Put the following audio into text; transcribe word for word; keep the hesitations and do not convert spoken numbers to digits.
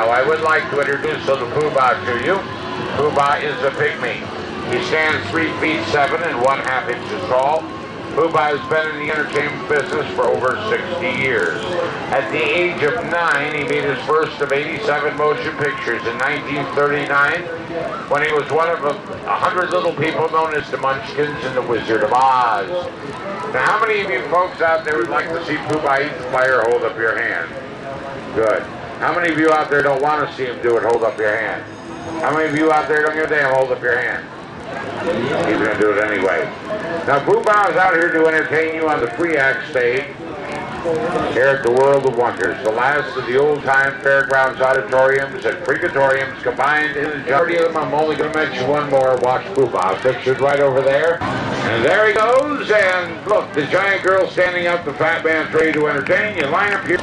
Now I would like to introduce little Poobah to you. Poobah is the pygmy. He stands three feet seven and one half inches tall. Poobah has been in the entertainment business for over sixty years. At the age of nine, he made his first of eighty-seven motion pictures in nineteen thirty-nine, when he was one of a, a hundred little people known as the Munchkins in the Wizard of Oz. Now, how many of you folks out there would like to see Poobah eat the fire? Hold up your hand. Good. How many of you out there don't want to see him do it? Hold up your hand. How many of you out there don't give a damn? Hold up your hand. He's going to do it anyway. Now, Poobah is out here to entertain you on the Preact stage here at the World of Wonders, the last of the old-time fairgrounds auditoriums and pregatoriums combined in the majority of them. I'm only going to mention one more. Watch Poobah pictured right over there. And there he goes. And look, the giant girl standing up, the fat man ready to entertain you. Line up here.